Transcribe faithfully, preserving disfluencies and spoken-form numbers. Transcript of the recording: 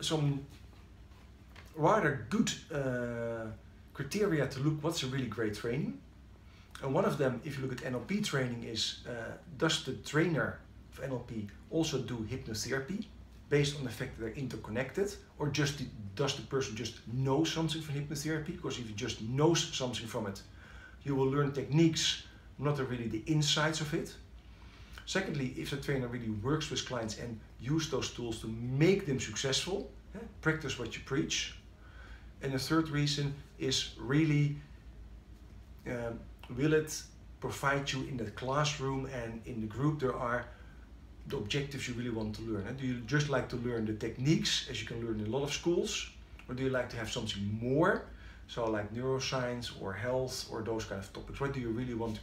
some rather good uh, criteria to look what's a really great training. And one of them, if you look at N L P training, is uh, does the trainer of N L P also do hypnotherapy based on the fact that they're interconnected, or just the, does the person just know something from hypnotherapy? Because if you just know something from it, you will learn techniques, not really the insights of it. Secondly, if the trainer really works with clients and use those tools to make them successful, eh? Practice what you preach. And the third reason is really, uh, will it provide you in the classroom and in the group there are the objectives you really want to learn? And do you just like to learn the techniques, as you can learn in a lot of schools, or do you like to have something more, so like neuroscience or health or those kind of topics? What do you really want to